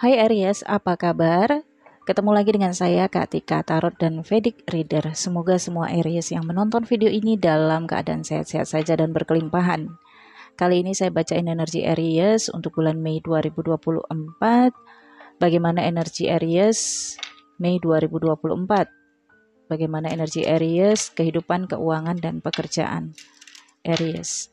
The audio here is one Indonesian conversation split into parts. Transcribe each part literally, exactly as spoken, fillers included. Hai Aries, apa kabar? Ketemu lagi dengan saya Kak Tika, Tarot dan Vedic Reader. Semoga semua Aries yang menonton video ini dalam keadaan sehat-sehat saja dan berkelimpahan. Kali ini saya bacain energi Aries untuk bulan Mei dua ribu dua puluh empat. Bagaimana energi Aries Mei dua ribu dua puluh empat? Bagaimana energi Aries, kehidupan, keuangan, dan pekerjaan? Aries.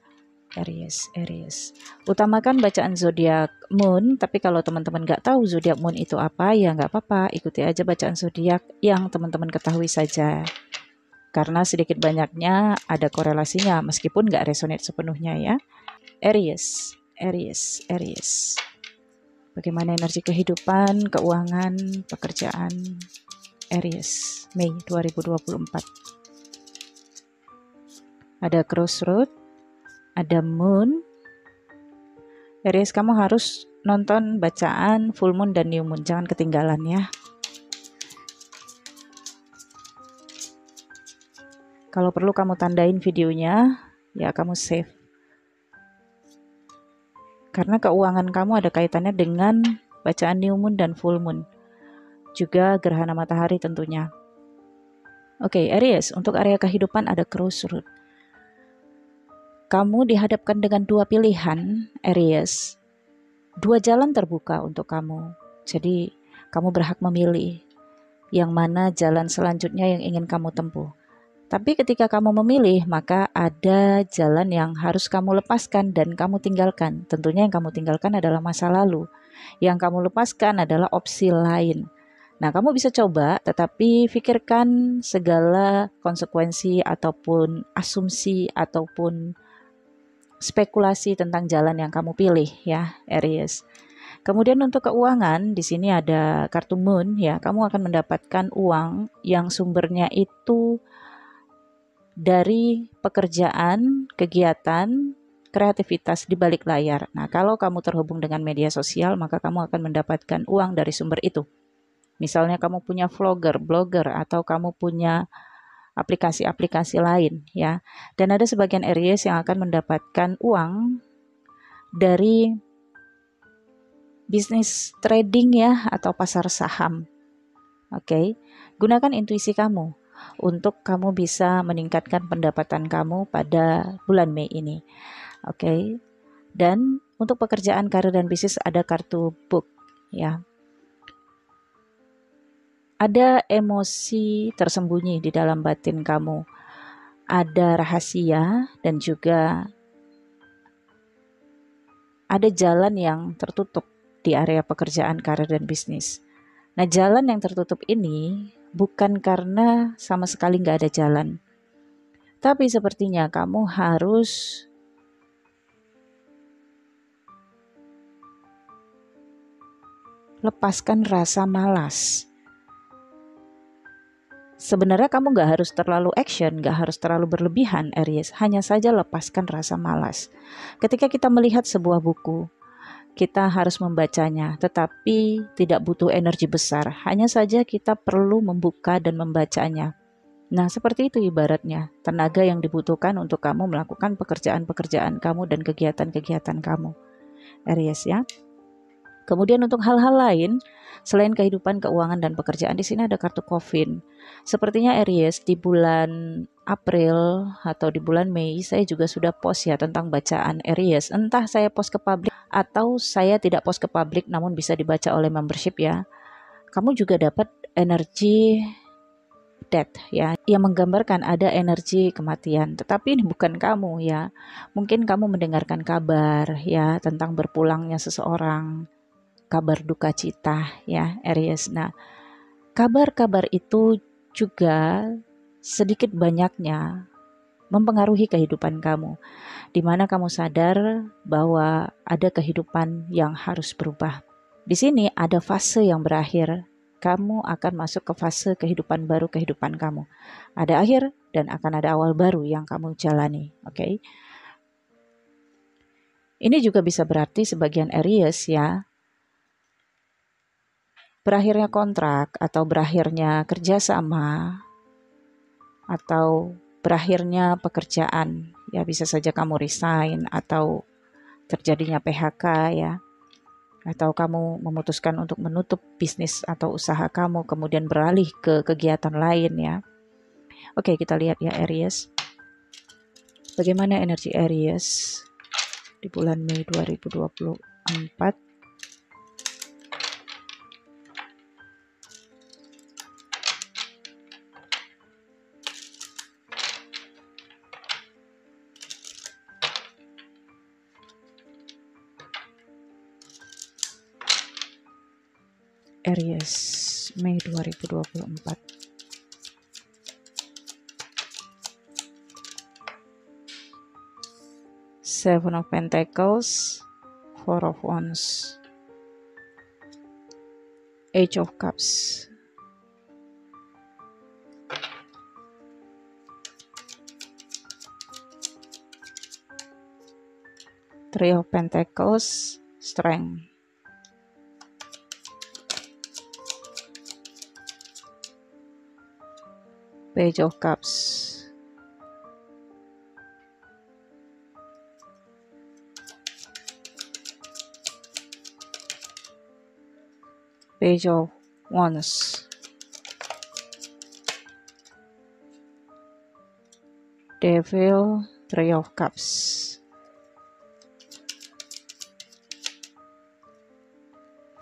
Aries, Aries. Utamakan bacaan zodiak Moon, tapi kalau teman-teman nggak tahu zodiak Moon itu apa, ya nggak apa-apa, ikuti aja bacaan zodiak yang teman-teman ketahui saja. Karena sedikit banyaknya ada korelasinya, meskipun nggak resonate sepenuhnya ya. Aries, Aries, Aries. Bagaimana energi kehidupan, keuangan, pekerjaan? Aries, Mei dua ribu dua puluh empat. Ada Crossroads, ada Moon. Aries, kamu harus nonton bacaan Full Moon dan New Moon, jangan ketinggalan ya. Kalau perlu kamu tandain videonya, ya kamu save. Karena keuangan kamu ada kaitannya dengan bacaan New Moon dan Full Moon. Juga gerhana matahari tentunya. Oke, Aries, untuk area kehidupan ada Crossroads. Kamu dihadapkan dengan dua pilihan, Aries. Dua jalan terbuka untuk kamu. Jadi, kamu berhak memilih yang mana jalan selanjutnya yang ingin kamu tempuh. Tapi ketika kamu memilih, maka ada jalan yang harus kamu lepaskan dan kamu tinggalkan. Tentunya yang kamu tinggalkan adalah masa lalu. Yang kamu lepaskan adalah opsi lain. Nah, kamu bisa coba, tetapi pikirkan segala konsekuensi ataupun asumsi ataupun spekulasi tentang jalan yang kamu pilih ya, Aries. Kemudian untuk keuangan, di sini ada kartu Moon ya. Kamu akan mendapatkan uang yang sumbernya itu dari pekerjaan, kegiatan, kreativitas di balik layar. Nah, kalau kamu terhubung dengan media sosial, maka kamu akan mendapatkan uang dari sumber itu. Misalnya kamu punya vlogger, blogger, atau kamu punya aplikasi-aplikasi lain ya. Dan ada sebagian Aries yang akan mendapatkan uang dari bisnis trading ya, atau pasar saham. Oke, gunakan intuisi kamu untuk kamu bisa meningkatkan pendapatan kamu pada bulan Mei ini. Oke, dan untuk pekerjaan, karir, dan bisnis ada kartu book ya. Ada emosi tersembunyi di dalam batin kamu, ada rahasia dan juga ada jalan yang tertutup di area pekerjaan, karir, dan bisnis. Nah, jalan yang tertutup ini bukan karena sama sekali nggak ada jalan, tapi sepertinya kamu harus lepaskan rasa malas. Sebenarnya kamu gak harus terlalu action, gak harus terlalu berlebihan, Aries. Hanya saja lepaskan rasa malas. Ketika kita melihat sebuah buku, kita harus membacanya, tetapi tidak butuh energi besar. Hanya saja kita perlu membuka dan membacanya. Nah, seperti itu ibaratnya. Tenaga yang dibutuhkan untuk kamu melakukan pekerjaan-pekerjaan kamu dan kegiatan-kegiatan kamu, Aries ya. Kemudian untuk hal-hal lain, selain kehidupan, keuangan, dan pekerjaan, di sini ada kartu Coffin. Sepertinya Aries, di bulan April atau di bulan Mei, saya juga sudah post ya tentang bacaan Aries. Entah saya post ke publik atau saya tidak post ke publik namun bisa dibaca oleh membership ya. Kamu juga dapat energi death ya, yang menggambarkan ada energi kematian, tetapi ini bukan kamu ya. Mungkin kamu mendengarkan kabar ya tentang berpulangnya seseorang, kabar duka cita ya, Aries. Nah, kabar-kabar itu juga sedikit banyaknya mempengaruhi kehidupan kamu, di mana kamu sadar bahwa ada kehidupan yang harus berubah. Di sini ada fase yang berakhir, kamu akan masuk ke fase kehidupan baru kehidupan kamu. Ada akhir dan akan ada awal baru yang kamu jalani, oke? Okay? Ini juga bisa berarti sebagian Aries ya, berakhirnya kontrak atau berakhirnya kerjasama atau berakhirnya pekerjaan ya, bisa saja kamu resign atau terjadinya P H K ya. atau kamu memutuskan untuk menutup bisnis atau usaha kamu, kemudian beralih ke kegiatan lain ya. Oke, kita lihat ya Aries. Bagaimana energi Aries di bulan Mei dua ribu dua puluh empat? Aries, Mei dua ribu dua puluh empat. Seven of Pentacles, Four of Wands, Eight of Cups. Three of Pentacles, Strength. Page of Cups, Page of Wands, Devil, Three of Cups,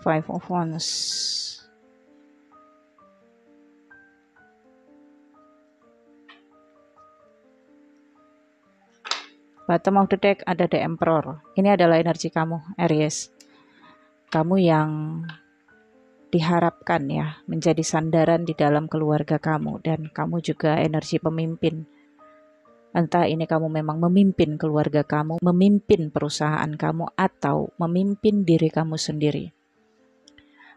Five of Wands, bottom of the deck ada The Emperor. Ini adalah energi kamu, Aries. Kamu yang diharapkan ya menjadi sandaran di dalam keluarga kamu, dan kamu juga energi pemimpin. Entah ini kamu memang memimpin keluarga kamu, memimpin perusahaan kamu, atau memimpin diri kamu sendiri.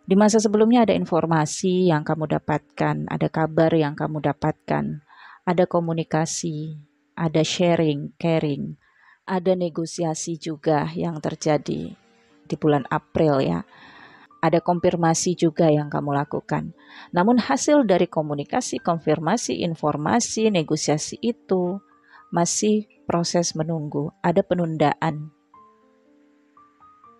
Di masa sebelumnya ada informasi yang kamu dapatkan, ada kabar yang kamu dapatkan, ada komunikasi, ada sharing, caring, ada negosiasi juga yang terjadi di bulan April ya. Ada konfirmasi juga yang kamu lakukan. Namun hasil dari komunikasi, konfirmasi, informasi, negosiasi itu masih proses menunggu, ada penundaan.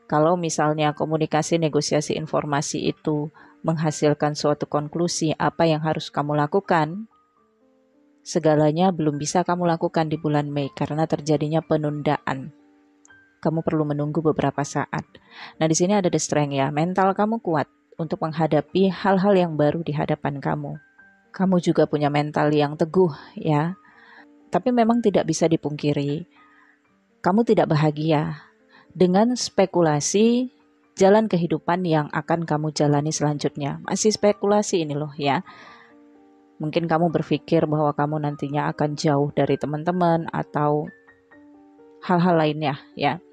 Kalau misalnya komunikasi, negosiasi, informasi itu menghasilkan suatu konklusi apa yang harus kamu lakukan, segalanya belum bisa kamu lakukan di bulan Mei karena terjadinya penundaan. Kamu perlu menunggu beberapa saat. Nah, di sini ada The Strength ya. Mental kamu kuat untuk menghadapi hal-hal yang baru di hadapan kamu. Kamu juga punya mental yang teguh ya. Tapi memang tidak bisa dipungkiri, kamu tidak bahagia dengan spekulasi jalan kehidupan yang akan kamu jalani selanjutnya. Masih spekulasi ini loh ya. Mungkin kamu berpikir bahwa kamu nantinya akan jauh dari teman-teman atau hal-hal lainnya ya.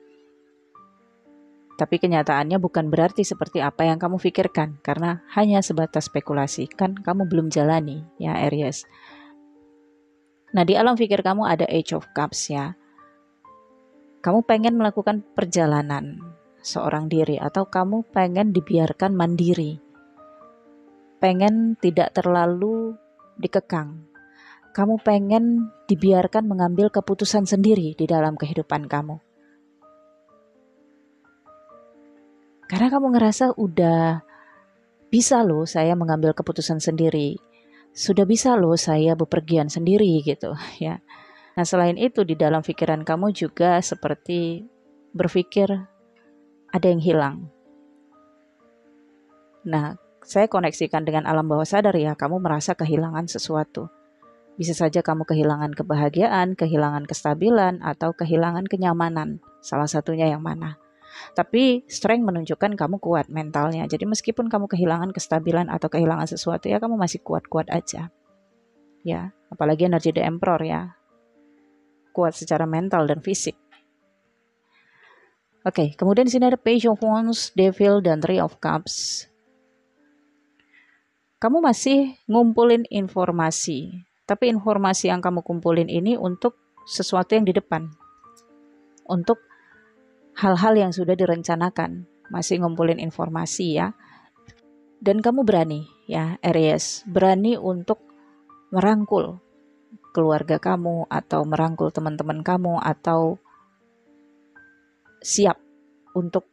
Tapi kenyataannya bukan berarti seperti apa yang kamu pikirkan, karena hanya sebatas spekulasi, kan kamu belum jalani ya Aries. Nah, di alam pikir kamu ada Age of Cups ya. Kamu pengen melakukan perjalanan seorang diri, atau kamu pengen dibiarkan mandiri, pengen tidak terlalu dikekang. Kamu pengen dibiarkan mengambil keputusan sendiri di dalam kehidupan kamu. Karena kamu ngerasa udah bisa loh saya mengambil keputusan sendiri. Sudah bisa loh saya bepergian sendiri gitu ya. Nah, selain itu di dalam pikiran kamu juga seperti berpikir ada yang hilang. Nah, saya koneksikan dengan alam bawah sadar ya, kamu merasa kehilangan sesuatu. Bisa saja kamu kehilangan kebahagiaan, kehilangan kestabilan, atau kehilangan kenyamanan. Salah satunya yang mana. Tapi Strength menunjukkan kamu kuat mentalnya. Jadi meskipun kamu kehilangan kestabilan atau kehilangan sesuatu ya, kamu masih kuat-kuat aja. Ya, apalagi energi The Emperor ya. Kuat secara mental dan fisik. Oke, kemudian di sini ada Page of Wands, Devil, dan Three of Cups. Kamu masih ngumpulin informasi, tapi informasi yang kamu kumpulin ini untuk sesuatu yang di depan, untuk hal-hal yang sudah direncanakan. Masih ngumpulin informasi ya, dan kamu berani ya Aries, berani untuk merangkul keluarga kamu, atau merangkul teman-teman kamu, atau siap untuk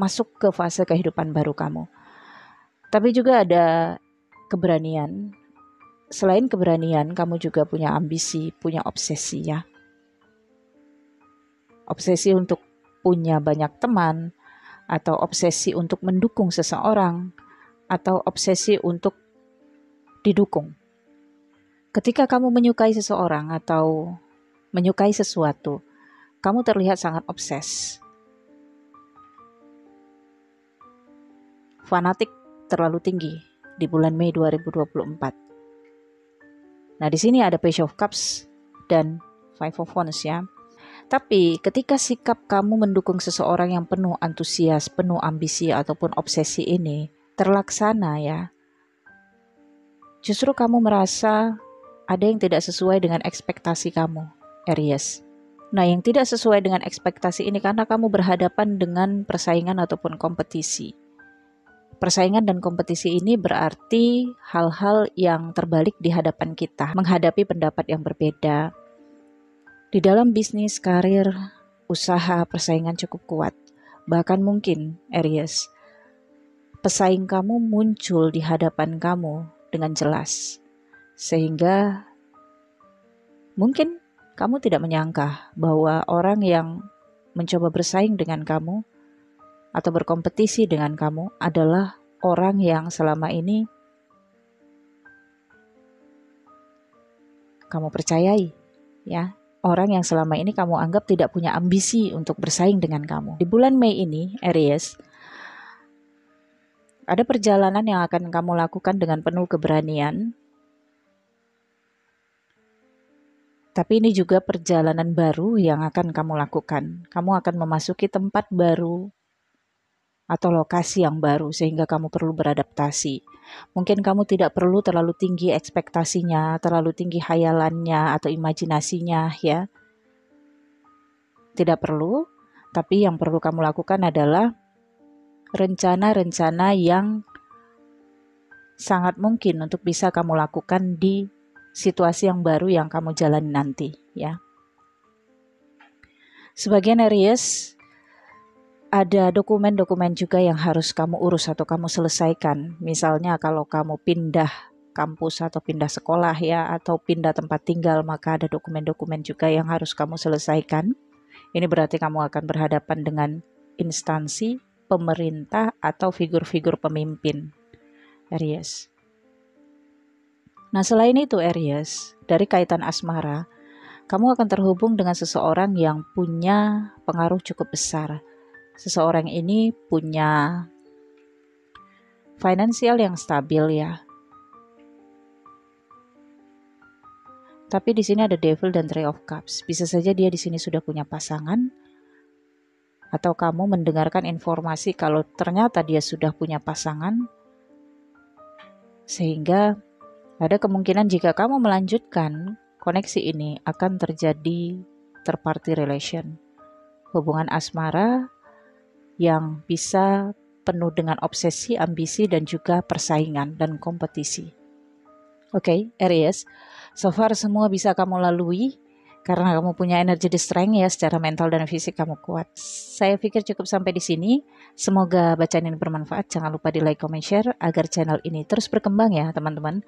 masuk ke fase kehidupan baru kamu. Tapi juga ada keberanian. Selain keberanian, kamu juga punya ambisi, punya obsesi ya. Obsesi untuk punya banyak teman, atau obsesi untuk mendukung seseorang, atau obsesi untuk didukung. Ketika kamu menyukai seseorang atau menyukai sesuatu, kamu terlihat sangat obses. Fanatik terlalu tinggi di bulan Mei dua ribu dua puluh empat. Nah, di sini ada Page of Cups dan Five of Wands ya. Tapi ketika sikap kamu mendukung seseorang yang penuh antusias, penuh ambisi ataupun obsesi ini terlaksana ya, justru kamu merasa ada yang tidak sesuai dengan ekspektasi kamu, Aries. Nah, yang tidak sesuai dengan ekspektasi ini karena kamu berhadapan dengan persaingan ataupun kompetisi. Persaingan dan kompetisi ini berarti hal-hal yang terbalik di hadapan kita, menghadapi pendapat yang berbeda. Di dalam bisnis, karir, usaha, persaingan cukup kuat. Bahkan mungkin, Aries, pesaing kamu muncul di hadapan kamu dengan jelas. Sehingga mungkin kamu tidak menyangka bahwa orang yang mencoba bersaing dengan kamu atau berkompetisi dengan kamu adalah orang yang selama ini kamu percayai ya, orang yang selama ini kamu anggap tidak punya ambisi untuk bersaing dengan kamu. Di bulan Mei ini, Aries, ada perjalanan yang akan kamu lakukan dengan penuh keberanian. Tapi ini juga perjalanan baru yang akan kamu lakukan. Kamu akan memasuki tempat baru atau lokasi yang baru, sehingga kamu perlu beradaptasi. Mungkin kamu tidak perlu terlalu tinggi ekspektasinya, terlalu tinggi khayalannya atau imajinasinya ya. Tidak perlu, tapi yang perlu kamu lakukan adalah rencana-rencana yang sangat mungkin untuk bisa kamu lakukan di situasi yang baru yang kamu jalani nanti ya. Sebagian Aries, ada dokumen-dokumen juga yang harus kamu urus atau kamu selesaikan. Misalnya kalau kamu pindah kampus atau pindah sekolah ya, atau pindah tempat tinggal, maka ada dokumen-dokumen juga yang harus kamu selesaikan. Ini berarti kamu akan berhadapan dengan instansi, pemerintah, atau figur-figur pemimpin, Aries. Nah, selain itu Aries, dari kaitan asmara, kamu akan terhubung dengan seseorang yang punya pengaruh cukup besar. Seseorang ini punya finansial yang stabil ya. Tapi di sini ada Devil dan Three of Cups. Bisa saja dia di sini sudah punya pasangan, atau kamu mendengarkan informasi kalau ternyata dia sudah punya pasangan. Sehingga ada kemungkinan jika kamu melanjutkan koneksi ini akan terjadi third party relation. Hubungan asmara yang bisa penuh dengan obsesi, ambisi, dan juga persaingan dan kompetisi. Oke, okay, Aries, so far semua bisa kamu lalui karena kamu punya energi strength ya, secara mental dan fisik kamu kuat. Saya pikir cukup sampai di sini. Semoga bacaan ini bermanfaat. Jangan lupa di like, comment, share agar channel ini terus berkembang ya teman-teman.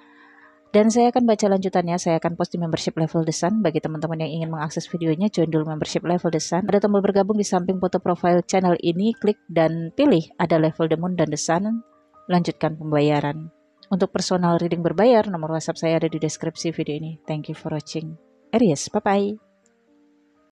Dan saya akan baca lanjutannya, saya akan post di membership level The Sun. Bagi teman-teman yang ingin mengakses videonya, join dulu membership level The Sun. Ada tombol bergabung di samping foto profile channel ini, klik dan pilih ada level The Moon dan The Sun, lanjutkan pembayaran. Untuk personal reading berbayar, nomor WhatsApp saya ada di deskripsi video ini. Thank you for watching. Aries, bye-bye.